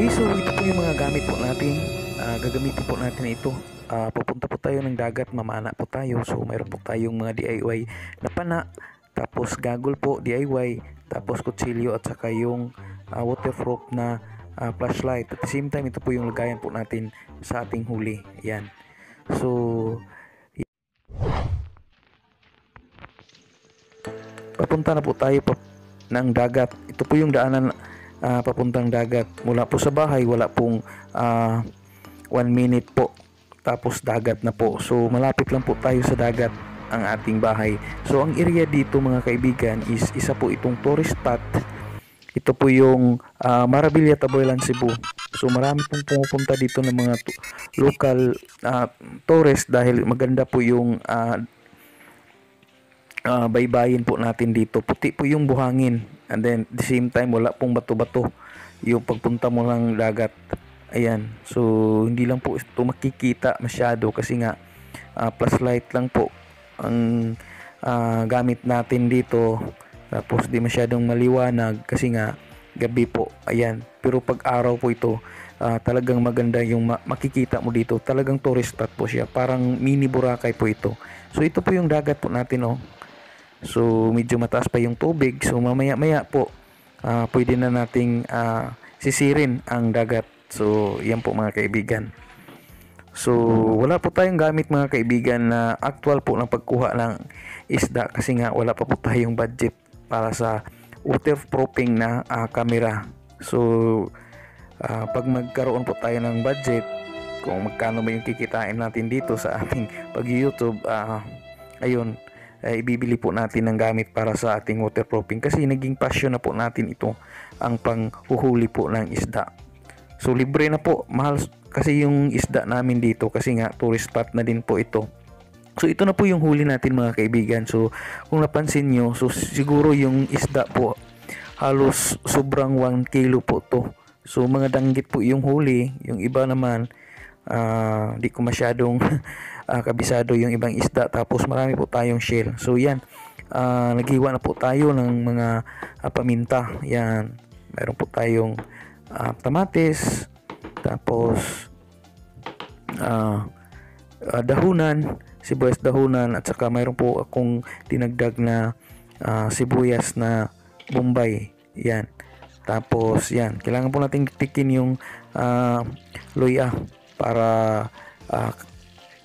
Okay, so ito po yung mga gamit po natin. Gagamitin po natin ito. Pupunta po tayo ng dagat, mamana po tayo. So mayroon po tayong mga DIY na pana, tapos gagol po DIY, tapos kutsilyo at saka yung waterproof na flashlight. At the same time, ito po yung lagayan po natin sa ating huli. Ayan. So papunta na po tayo ng dagat. Ito po yung daanan papuntang dagat. Mula po sa bahay, wala pong 1 minute po. Tapos dagat na po. So malapit lang po tayo sa dagat ang ating bahay. So ang area dito mga kaibigan is isa po itong tourist spot. Ito po yung Marabella Taboylan, Cebu. So marami pong pumupunta dito ng mga local tourist dahil maganda po yung baybayin po natin dito. Puti po yung buhangin, and then the same time wala pong bato-bato yung pagpunta mo ng dagat. Ayan, so hindi lang po ito makikita masyado kasi nga flashlight lang po ang gamit natin dito, tapos di masyadong maliwanag kasi nga gabi po. Ayan, pero pag araw po ito talagang maganda yung makikita mo dito. Talagang tourist spot po siya, parang mini Boracay po ito. So ito po yung dagat po natin, oh. So medyo mataas pa yung tubig. So mamaya-maya po pwede na nating sisirin ang dagat. So yan po mga kaibigan. So wala po tayong gamit mga kaibigan na actual po ng pagkuha ng isda kasi nga wala pa po tayong budget para sa waterproofing na camera. So pag magkaroon po tayo ng budget kung magkano ba yung kikitain natin dito sa ating pag-YouTube, ayun, ibibili po natin ng gamit para sa ating waterproofing kasi naging passion na po natin ito, ang panghuhuli po ng isda. So libre na po, mahal kasi yung isda namin dito kasi nga tourist spot na din po ito. So ito na po yung huli natin mga kaibigan. So kung napansin nyo, so siguro yung isda po halos sobrang 1 kilo po to. So mga danggit po yung huli. Yung iba naman di ko masyadong kabisado yung ibang isda. Tapos marami po tayong shell. So yan, naghiwa na po tayo ng mga paminta. Yan, meron po tayong tamatis, tapos dahunan, sibuyas dahunan, at saka mayroon po akong tinagdag na sibuyas na Bombay. Yan. Tapos yan, kailangan po natin tikin yung luya para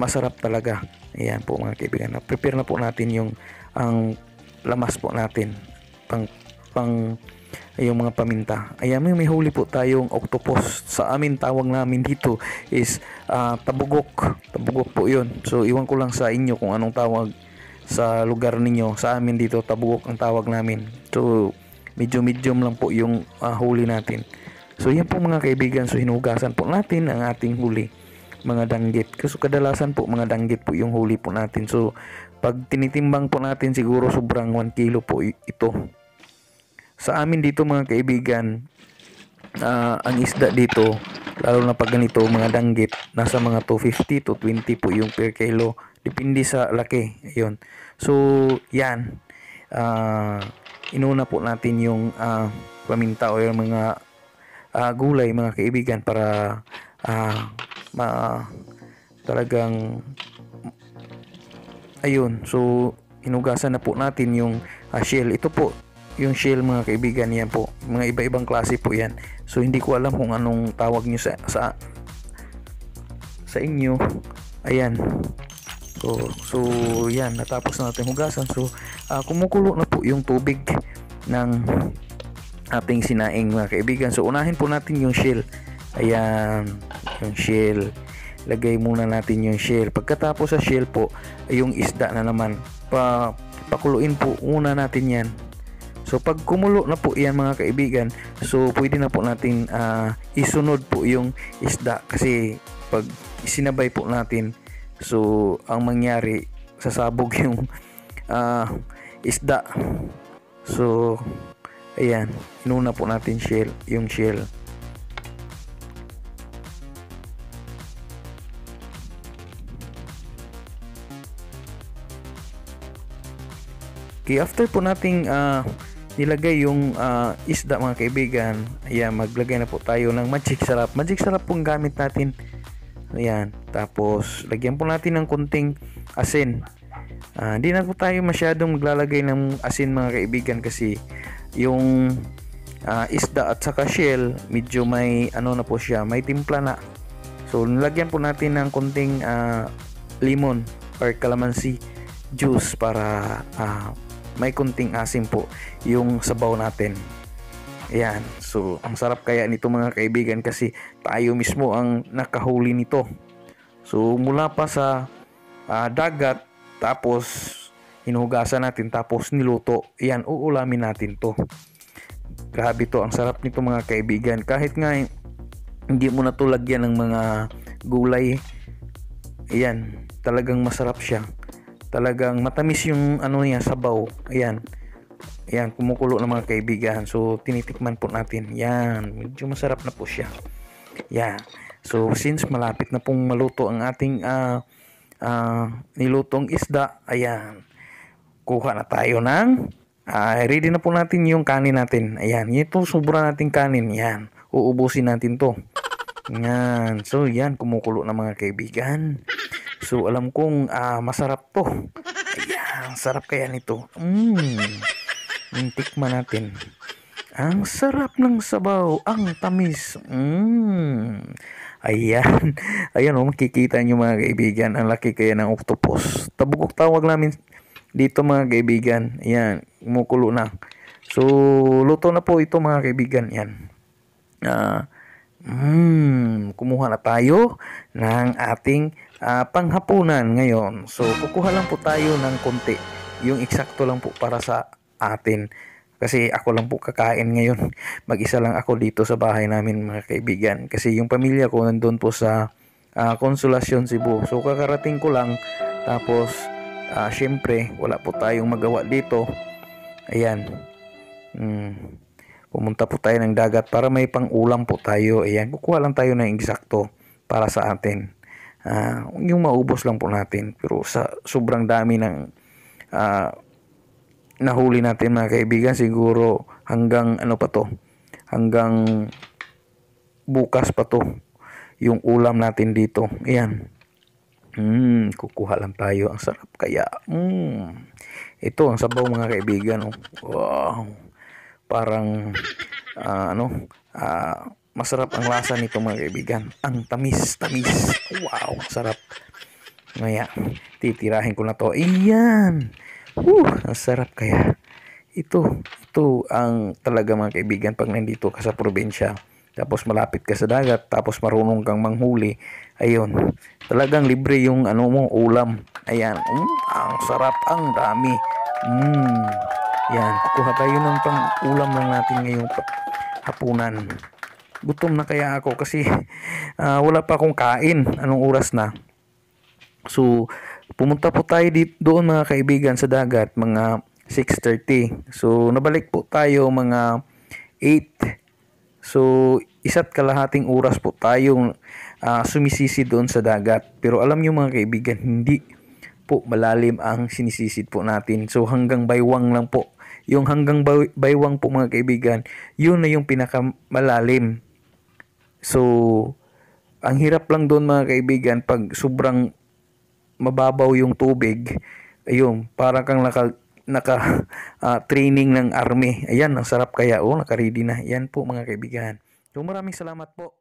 masarap talaga. Ayan po mga kaibigan, prepare na po natin yung ang lamas po natin pang yung mga paminta. Ayan, may huli po tayong octopus. Sa amin, tawag namin dito is tabugok. Tabugok po yun. So iwan ko lang sa inyo kung anong tawag sa lugar ninyo. Sa amin dito, tabugok ang tawag namin. So medium lang po yung huli natin. So yan po mga kaibigan. So hinugasan po natin ang ating huli, mga danggit. Kasi kadalasan po mga danggit po yung huli po natin. So pag tinitimbang po natin, siguro sobrang 1 kilo po ito. Sa amin dito mga kaibigan, ang isda dito, lalo na pag ganito mga danggit, nasa mga 250 to 20 po yung per kilo, depende sa laki. Ayun. So yan, inuna po natin yung paminta o yung mga gulay mga kaibigan para talagang ayun. So hinugasan na po natin yung shell. Ito po yung shell mga kaibigan. Yan po, mga iba-ibang klase po yan. So hindi ko alam kung anong tawag nyo sa inyo. Ayan. So yan, natapos na natin hugasan. So kumukulo na po yung tubig ng ating sinaing mga kaibigan. So unahin po natin yung shell. Ayan, yung shell, lagay muna natin yung shell. Pagkatapos sa shell po, yung isda na naman, pakuluin po muna natin yan. So pag kumulo na po yan mga kaibigan, so pwede na po natin isunod po yung isda kasi pag isinabay po natin, so ang mangyari, sasabog yung isda. So ayan, inuna po natin yung shell. Okay, after po nating nilagay yung isda, mga kaibigan. Ayan, maglagay na po tayo ng magic sarap. Magic sarap pong gamit natin. Ayan, tapos lagyan po natin ng kunting asin. Hindi na po tayo masyadong maglalagay ng asin, mga kaibigan, kasi yung isda at saka shell medyo may ano na po siya, may timpla na. So nilagyan po natin ng kunting lemon or calamansi juice para may kunting asim po yung sabaw natin. Ayan. So ang sarap kaya nito, mga kaibigan, kasi tayo mismo ang nakahuli nito. So mula pa sa dagat, tapos hinugasan natin, tapos niluto. Ayan, uulamin natin to. Grabe to, ang sarap nito, mga kaibigan. Kahit nga hindi mo na to lagyan ng mga gulay, ayan, talagang masarap siya. Talagang matamis yung ano niya, sabaw. Ayan. Ayan, kumukulo na, mga kaibigan. So tinitikman po natin. Ayan, medyo masarap na po siya. Ayan. So since malapit na pong maluto ang ating nilutong isda, ayan, kuha na tayo ng ready na po natin yung kanin natin. Ayan, ito sobra nating kanin. Ayan, uubusin natin to. Ayan. So yan, kumukulo na, mga kaibigan. So alam kong masarap to. Ayan, sarap kaya nito. Tikman natin. Ang sarap ng sabaw, ang tamis. Ayan. Ayan, makikita nyo, mga kaibigan, ang laki kaya ng octopus. Tabukok tawag namin dito, mga kaibigan. Ayan, kumukulo na. So luto na po ito, mga kaibigan. Ayan. Kumuha na tayo ng ating panghapunan ngayon. So kukuha lang po tayo ng konti, yung eksakto lang po para sa atin, kasi ako lang po kakain ngayon. Mag-isa lang ako dito sa bahay namin, mga kaibigan, kasi yung pamilya ko nandun po sa Consolacion, Cebu. So kakarating ko lang, tapos syempre wala po tayong magawa dito. Ayan. Pumunta po tayo ng dagat para may pang-ulam po tayo. Ayan, kukuha lang tayo ng eksakto para sa atin. Yung maubos lang po natin. Pero sa sobrang dami ng nahuli natin, mga kaibigan, siguro hanggang ano pa to? Hanggang bukas pa to yung ulam natin dito. Ayan. Kukuha lang tayo. Ang sarap kaya. Ito ang sabaw, mga kaibigan. Wow. Parang masarap ang lasa nito, mga kaibigan. Ang tamis. Wow, sarap. Maya, titirahin ko na to. Ayan. Ang sarap kaya. Ito ang talaga, mga kaibigan, pag nandito ka sa probinsya, tapos malapit ka sa dagat, tapos marunong kang manghuli. Ayun. Talagang libre yung ano mo, ulam. Ayan. Ang sarap, ang dami. Yan, kukuha tayo ng pang-ulam lang natin ngayong hapunan. Gutom na kaya ako kasi wala pa akong kain. Anong oras na? So, pumunta po tayo doon, mga kaibigan, sa dagat, mga 6:30. So, nabalik po tayo mga 8. So, isa't kalahating oras po tayong sumisisi doon sa dagat. Pero alam nyo, mga kaibigan, hindi po malalim ang sinisisid po natin. So, hanggang baywang lang po. Yung hanggang baywang po, mga kaibigan, yun na yung pinakamalalim. So, ang hirap lang doon, mga kaibigan, pag sobrang mababaw yung tubig. Ayun, para kang naka-training ng army. Ayan, ang sarap kaya. Oh, naka-ready na. Yan po, mga kaibigan. So, maraming salamat po.